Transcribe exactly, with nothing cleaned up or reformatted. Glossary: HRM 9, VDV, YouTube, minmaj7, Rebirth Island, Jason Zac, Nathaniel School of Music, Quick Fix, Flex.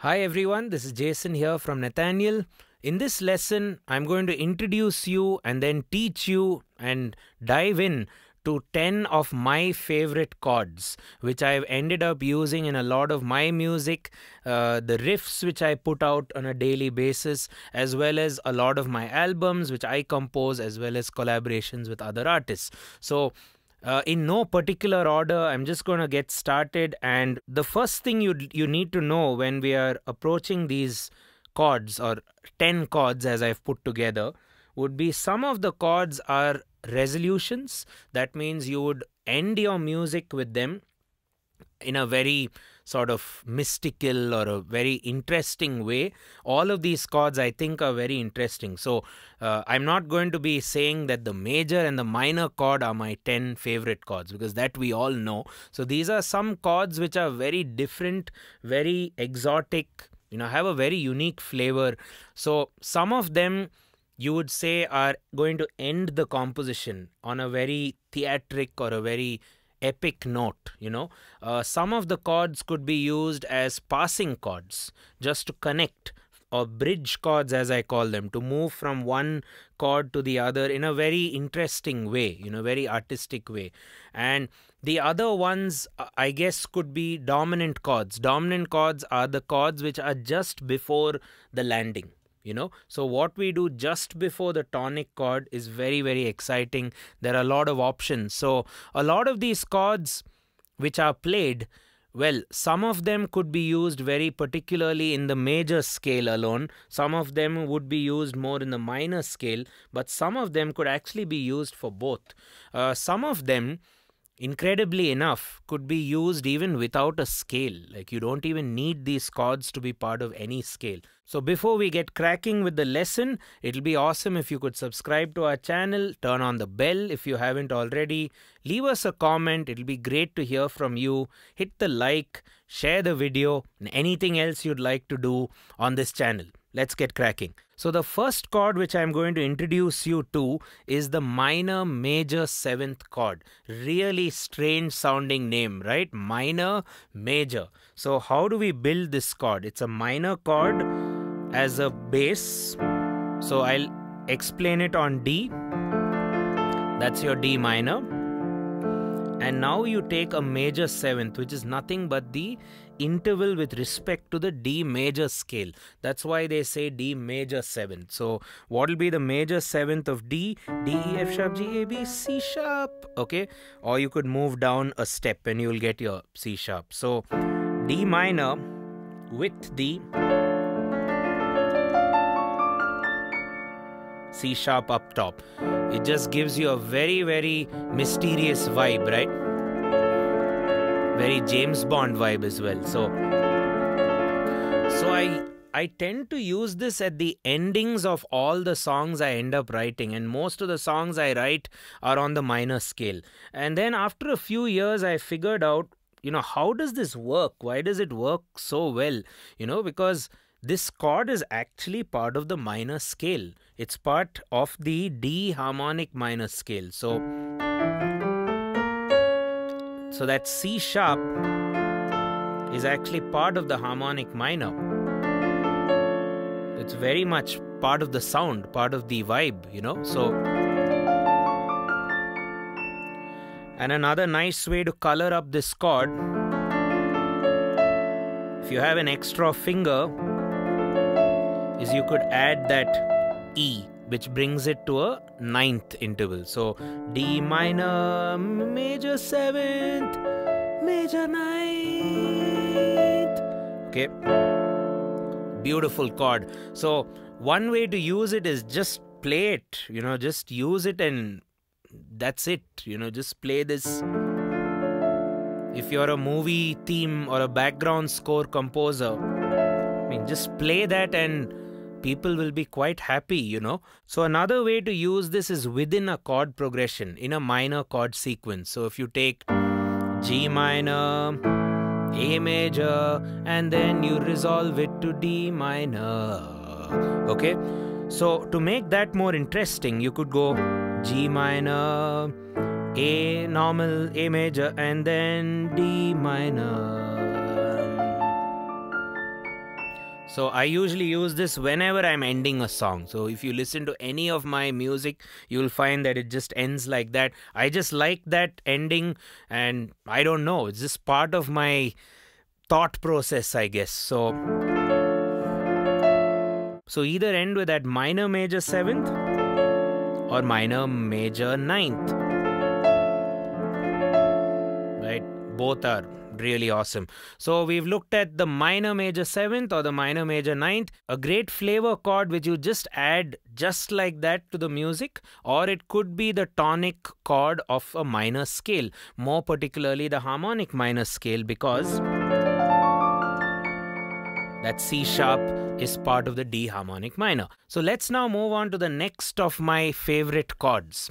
Hi everyone, this is Jason here from Nathaniel. In this lesson, I'm going to introduce you and then teach you and dive in to ten of my favorite chords, which I've ended up using in a lot of my music, uh, the riffs which I put out on a daily basis, as well as a lot of my albums which I compose, as well as collaborations with other artists. So Uh, in no particular order, I'm just going to get started. And the first thing you you need to know when we are approaching these chords, or ten chords as I've put together, would be some of the chords are resolutions. That means you would end your music with them in a very sort of mystical or a very interesting way. All of these chords I think are very interesting. So uh, I'm not going to be saying that the major and the minor chord are my ten favorite chords, because that we all know. So these are some chords which are very different, very exotic, you know, have a very unique flavor. So some of them you would say are going to end the composition on a very theatric or a very epic note, you know. Uh, some of the chords could be used as passing chords, just to connect, or bridge chords as I call them, to move from one chord to the other in a very interesting way, you know, very artistic way. And the other ones, I guess, could be dominant chords. Dominant chords are the chords which are just before the landing. You know, so what we do just before the tonic chord is very, very exciting. There are a lot of options. So a lot of these chords which are played, well, some of them could be used very particularly in the major scale alone. Some of them would be used more in the minor scale, but some of them could actually be used for both. Uh, some of them, incredibly enough, could be used even without a scale. Like, you don't even need these chords to be part of any scale. So before we get cracking with the lesson, it'll be awesome if you could subscribe to our channel, turn on the bell if you haven't already, leave us a comment, it'll be great to hear from you, hit the like, share the video, and anything else you'd like to do on this channel. Let's get cracking. So the first chord which I'm going to introduce you to is the minor major seventh chord. Really strange sounding name, right? Minor major. So how do we build this chord? It's a minor chord as a bass. So I'll explain it on D. That's your D minor. And now you take a major seventh, which is nothing but the interval with respect to the D major scale. That's why they say D major seventh. So what will be the major seventh of D? D, E, F sharp, G, A, B, C sharp. Okay. Or you could move down a step and you'll get your C sharp. So D minor with the C sharp up top. It just gives you a very, very mysterious vibe, right? Very James Bond vibe as well. So, so I, I tend to use this at the endings of all the songs I end up writing, and most of the songs I write are on the minor scale. And then after a few years, I figured out, you know, how does this work? Why does it work so well? You know, because this chord is actually part of the minor scale. It's part of the D harmonic minor scale. So, so that C sharp is actually part of the harmonic minor. It's very much part of the sound, part of the vibe, you know. So, and another nice way to color up this chord, if you have an extra finger, is you could add that E, which brings it to a ninth interval. So D minor, major seventh, major ninth. Okay, beautiful chord. So one way to use it is just play it, you know, just use it and that's it, you know, just play this. If you're a movie theme or a background score composer, I mean, just play that and people will be quite happy, you know. So another way to use this is within a chord progression, in a minor chord sequence. So if you take G minor, A major, and then you resolve it to D minor. Okay. So to make that more interesting, you could go G minor, A normal, A major, and then D minor. So I usually use this whenever I'm ending a song. So if you listen to any of my music, you'll find that it just ends like that. I just like that ending, and I don't know, it's just part of my thought process, I guess. So so either end with that minor major seventh or minor major ninth, right? Both are really awesome. So we've looked at the minor major seventh or the minor major ninth, a great flavor chord which you just add just like that to the music, or it could be the tonic chord of a minor scale, more particularly the harmonic minor scale, because that C sharp is part of the D harmonic minor. So let's now move on to the next of my favorite chords.